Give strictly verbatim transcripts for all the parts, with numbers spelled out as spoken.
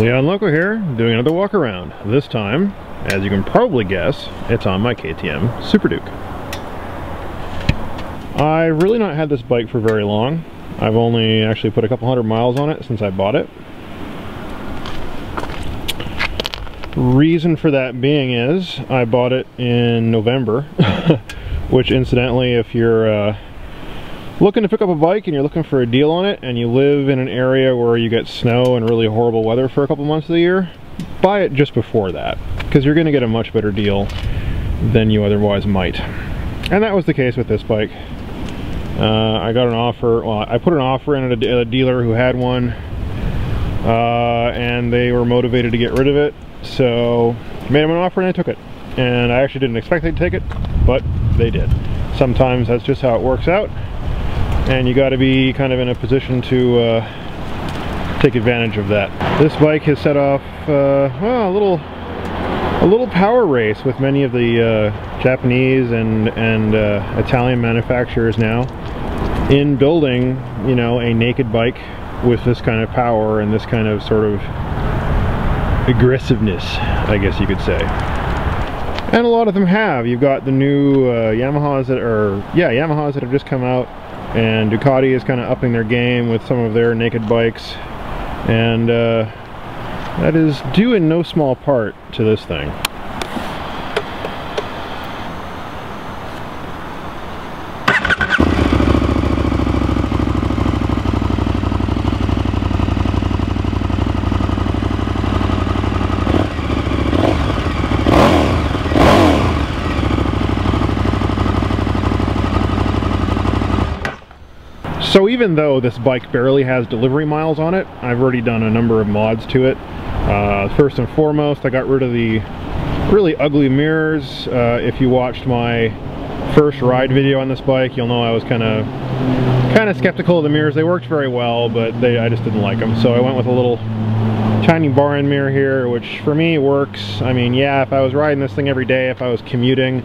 León Loco here, doing another walk around. This time, as you can probably guess, it's on my K T M Super Duke. I've really not had this bike for very long. I've only actually put a couple hundred miles on it since I bought it. Reason for that being is I bought it in November, which incidentally, if you're uh, looking to pick up a bike and you're looking for a deal on it and you live in an area where you get snow and really horrible weather for a couple months of the year, buy it just before that, because you're going to get a much better deal than you otherwise might. And that was the case with this bike. Uh, I got an offer, well, I put an offer in at a, a dealer who had one, uh, and they were motivated to get rid of it, so I made them an offer and I took it. And I actually didn't expect they'd take it, but they did. Sometimes that's just how it works out, and you gotta be kind of in a position to uh, take advantage of that. This bike has set off uh, well, a little a little power race with many of the uh, Japanese and, and uh, Italian manufacturers now in building, you know, a naked bike with this kind of power and this kind of sort of aggressiveness, I guess you could say. And a lot of them have. You've got the new uh, Yamahas that are, yeah, Yamahas that have just come out, and Ducati is kind of upping their game with some of their naked bikes, and uh, that is due in no small part to this thing. So even though this bike barely has delivery miles on it, I've already done a number of mods to it. Uh, first and foremost, I got rid of the really ugly mirrors. Uh, if you watched my first ride video on this bike, you'll know I was kind of kind of skeptical of the mirrors. They worked very well, but they I just didn't like them. So I went with a little tiny bar end mirror here, which for me works. I mean, yeah, if I was riding this thing every day, if I was commuting,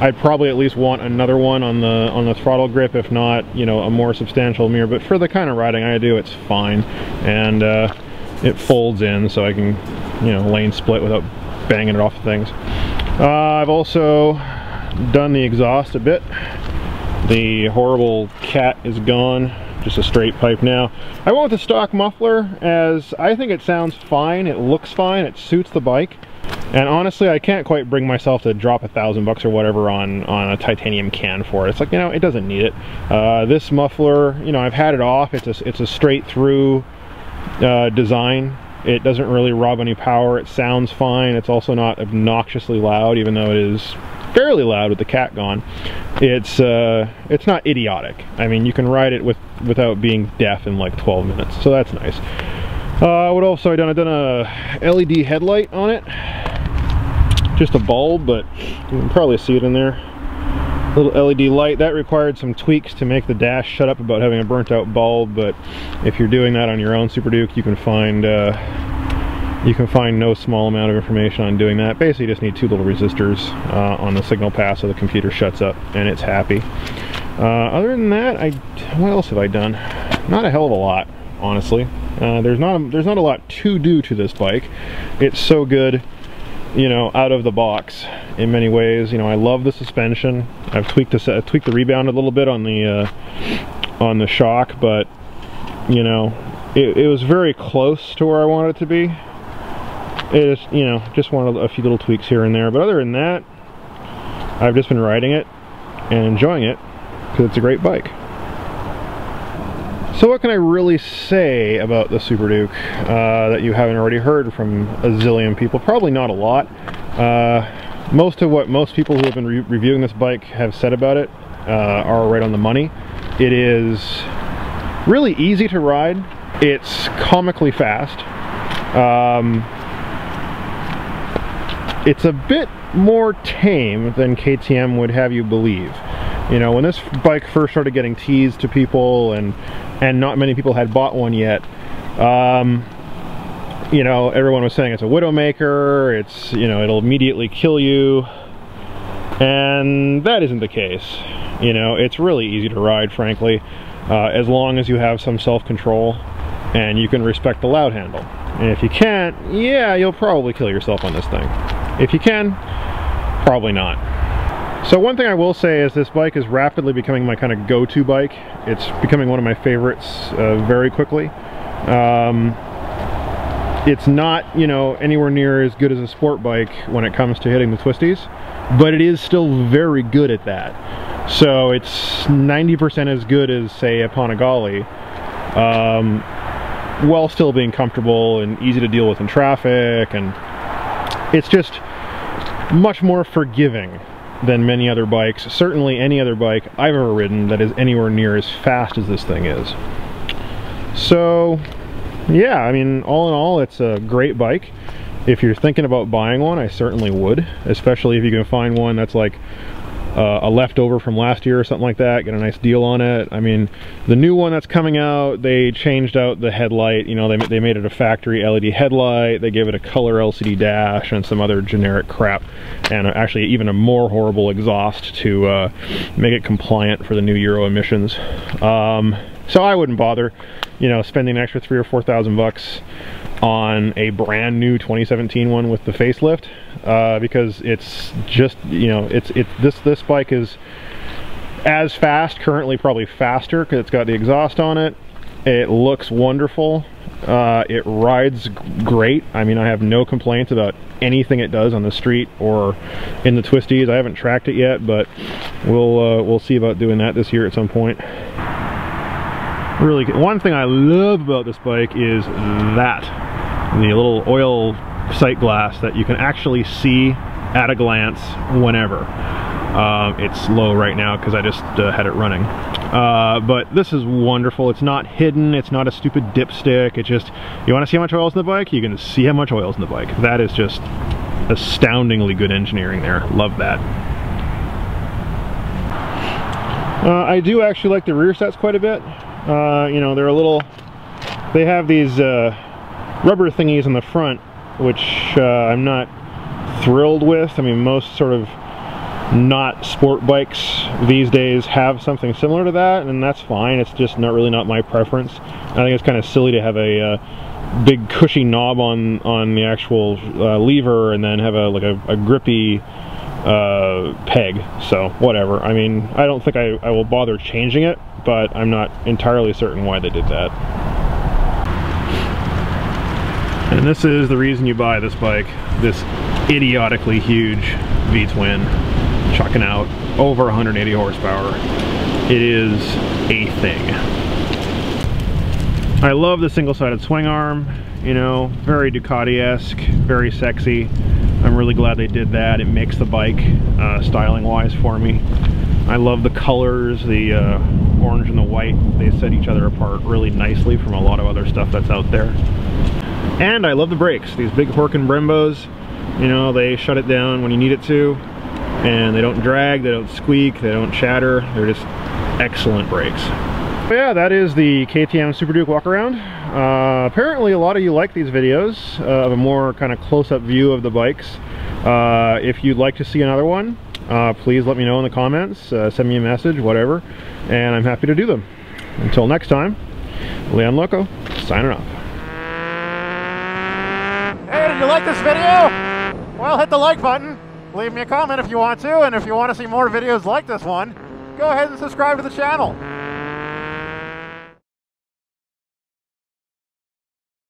I'd probably at least want another one on the on the throttle grip, if not, you know, a more substantial mirror. But for the kind of riding I do, it's fine, and uh, it folds in so I can, you know, lane split without banging it off of things. Uh, I've also done the exhaust a bit. The horrible cat is gone. Just a straight pipe now. I went with the stock muffler, as I think it sounds fine, it looks fine, it suits the bike. And honestly, I can't quite bring myself to drop a thousand bucks or whatever on, on a titanium can for it. It's like, you know, it doesn't need it. Uh, this muffler, you know, I've had it off. It's a, it's a straight through uh, design. It doesn't really rob any power. It sounds fine. It's also not obnoxiously loud, even though it is fairly loud with the cat gone. It's uh, it's not idiotic. I mean, you can ride it with without being deaf in like twelve minutes, so that's nice. Uh, what else have I done? I've done a L E D headlight on it. Just a bulb, but you can probably see it in there. Little L E D light. That required some tweaks to make the dash shut up about having a burnt out bulb, but if you're doing that on your own Super Duke, you can find uh, you can find no small amount of information on doing that. Basically, you just need two little resistors uh, on the signal path so the computer shuts up and it's happy. Uh, other than that, I what else have I done? Not a hell of a lot, honestly. Uh, there's not a, there's not a lot to do to this bike. It's so good, you know, out of the box in many ways. You know, I love the suspension. I've tweaked the I've tweaked the rebound a little bit on the uh, on the shock, but you know, it, it was very close to where I wanted it to be. It is, you know, just wanted a few little tweaks here and there. But other than that, I've just been riding it and enjoying it because it's a great bike. So what can I really say about the Super Duke uh, that you haven't already heard from a zillion people? Probably not a lot. Uh, most of what most people who have been re reviewing this bike have said about it uh, are right on the money. It is really easy to ride. It's comically fast. Um, it's a bit more tame than K T M would have you believe. You know, when this bike first started getting teased to people, and and not many people had bought one yet, um, you know, everyone was saying it's a widowmaker, it's, you know, it'll immediately kill you, and that isn't the case. You know, it's really easy to ride, frankly, uh, as long as you have some self-control. and you can respect the loud handle. And if you can't, yeah, you'll probably kill yourself on this thing. If you can, probably not. So one thing I will say is this bike is rapidly becoming my kind of go-to bike. It's becoming one of my favorites uh, very quickly. Um, it's not, you know, anywhere near as good as a sport bike when it comes to hitting the twisties, but it is still very good at that. So it's ninety percent as good as, say, a Panigale, um, while still being comfortable and easy to deal with in traffic, and it's just much more forgiving than many other bikes, certainly any other bike I've ever ridden that is anywhere near as fast as this thing is. So yeah, I mean, all in all, it's a great bike. If you're thinking about buying one, I certainly would, especially if you can find one that's like uh, a leftover from last year or something like that. Get a nice deal on it. I mean, the new one that's coming out, they changed out the headlight. You know, they, they made it a factory L E D headlight. They gave it a color L C D dash and some other generic crap, and actually even a more horrible exhaust to uh, make it compliant for the new Euro emissions. Um, so I wouldn't bother, you know, spending an extra three or four thousand bucks on a brand new twenty seventeen one with the facelift, uh, because it's just, you know, it's it's this this bike is as fast, currently probably faster, because it's got the exhaust on it. It looks wonderful. Uh, it rides great. I mean, I have no complaints about anything it does on the street or in the twisties. I haven't tracked it yet, but we'll uh, we'll see about doing that this year at some point. Really good. One thing I love about this bike is that the little oil sight glass that you can actually see at a glance whenever. Um, it's low right now because I just uh, had it running. Uh, but this is wonderful. It's not hidden. It's not a stupid dipstick. It just, you want to see how much oil's in the bike? You can see how much oil's in the bike. That is just astoundingly good engineering there. Love that. Uh, I do actually like the rear sets quite a bit. Uh, you know, they're a little, they have these uh, rubber thingies in the front, which uh, I'm not thrilled with. I mean, most sort of not sport bikes these days have something similar to that, and that's fine. It's just not really not my preference. I think it's kind of silly to have a uh, big cushy knob on on the actual uh, lever and then have a like a, a grippy uh, peg. So whatever. I mean, I don't think I, I will bother changing it, but I'm not entirely certain why they did that. And this is the reason you buy this bike, this idiotically huge V-twin, chucking out over one hundred eighty horsepower. It is a thing. I love the single-sided swing arm, you know, very Ducati-esque, very sexy. I'm really glad they did that. It makes the bike uh, styling-wise for me. I love the colors, the uh, orange and the white. They set each other apart really nicely from a lot of other stuff that's out there. And I love the brakes. These big Horkin Brembos, you know, they shut it down when you need it to, and they don't drag, they don't squeak, they don't chatter. They're just excellent brakes. But yeah, that is the K T M Super Duke walk-around. Uh, apparently a lot of you like these videos uh, of a more kind of close-up view of the bikes. Uh, if you'd like to see another one, Uh, please let me know in the comments, uh, send me a message, whatever, and I'm happy to do them. Until next time, León Loco, signing off. Hey, did you like this video? Well, hit the like button, leave me a comment if you want to, and if you want to see more videos like this one, go ahead and subscribe to the channel.